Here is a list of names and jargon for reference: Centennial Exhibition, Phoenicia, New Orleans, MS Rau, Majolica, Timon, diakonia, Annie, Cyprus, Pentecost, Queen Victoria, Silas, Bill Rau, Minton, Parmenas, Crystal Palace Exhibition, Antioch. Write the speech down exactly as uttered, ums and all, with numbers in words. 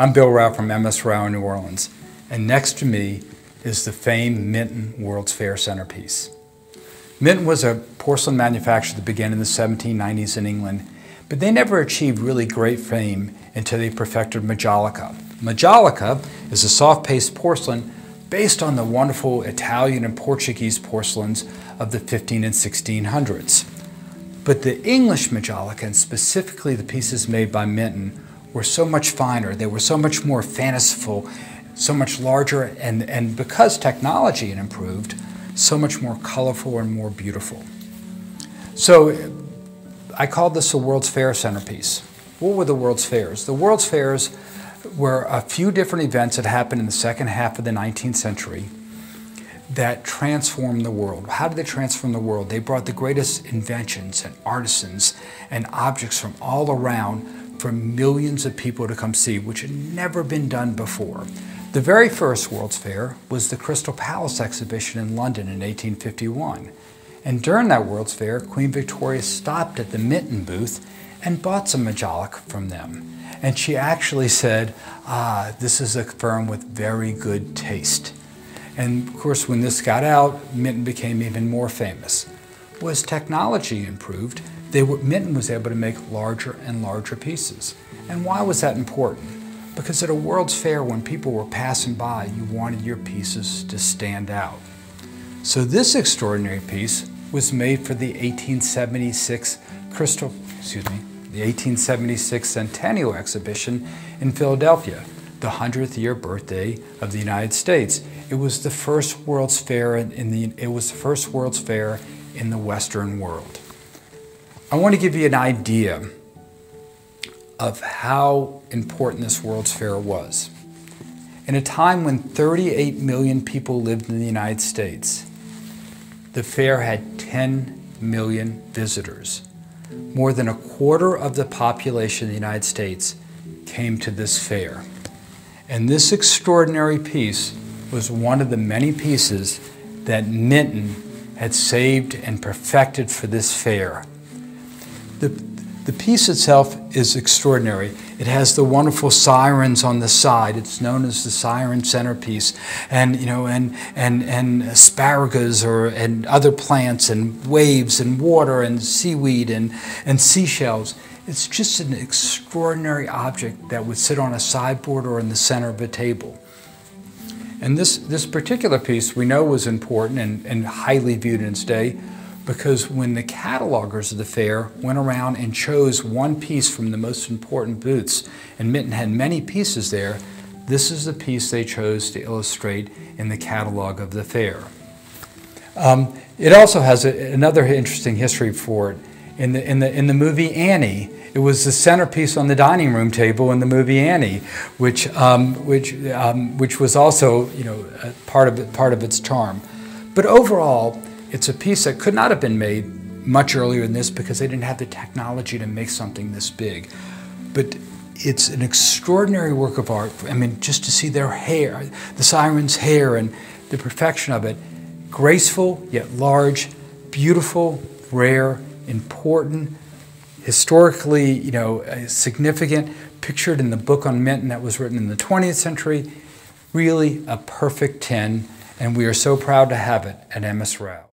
I'm Bill Rau from M S Rau in New Orleans, and next to me is the famed Minton World's Fair centerpiece. Minton was a porcelain manufacturer that began in the seventeen nineties in England, but they never achieved really great fame until they perfected Majolica. Majolica is a soft-paste porcelain based on the wonderful Italian and Portuguese porcelains of the fifteen and sixteen hundreds. But the English Majolica, and specifically the pieces made by Minton, were so much finer, they were so much more fanciful, so much larger, and, and because technology had improved, so much more colorful and more beautiful. So I called this the World's Fair centerpiece. What were the World's Fairs? The World's Fairs were a few different events that happened in the second half of the nineteenth century that transformed the world. How did they transform the world? They brought the greatest inventions and artisans and objects from all around for millions of people to come see, which had never been done before. The very first World's Fair was the Crystal Palace Exhibition in London in eighteen fifty-one. And during that World's Fair, Queen Victoria stopped at the Minton booth and bought some Majolica from them. And she actually said, ah, this is a firm with very good taste. And of course, when this got out, Minton became even more famous. Well, as technology improved, they were, Minton was able to make larger and larger pieces. And why was that important? Because at a World's Fair, when people were passing by, you wanted your pieces to stand out. So this extraordinary piece was made for the eighteen seventy-six Crystal, excuse me, the eighteen seventy-six Centennial Exhibition in Philadelphia, the hundredth year birthday of the United States. It was the first World's Fair in the it was the first World's Fair in the Western world. I want to give you an idea of how important this World's Fair was. In a time when thirty-eight million people lived in the United States, the fair had ten million visitors. More than a quarter of the population of the United States came to this fair. And this extraordinary piece was one of the many pieces that Minton had saved and perfected for this fair. The, the piece itself is extraordinary. It has the wonderful sirens on the side. It's known as the siren centerpiece, and you know, and and and asparagus or and other plants and waves and water and seaweed and and seashells. It's just an extraordinary object that would sit on a sideboard or in the center of a table. And this this particular piece we know was important and, and highly viewed in its day, because when the catalogers of the fair went around and chose one piece from the most important booths, and Minton had many pieces there, this is the piece they chose to illustrate in the catalog of the fair. Um, it also has a, another interesting history for it. In the, in, the, in the movie Annie, it was the centerpiece on the dining room table in the movie Annie, which, um, which, um, which was also, you know, part of, it, part of its charm. But overall, it's a piece that could not have been made much earlier than this because they didn't have the technology to make something this big. But it's an extraordinary work of art. I mean, just to see their hair, the siren's hair and the perfection of it. Graceful, yet large, beautiful, rare, important, historically, you know, significant, pictured in the book on Minton that was written in the twentieth century. Really a perfect ten, and we are so proud to have it at M S Rau.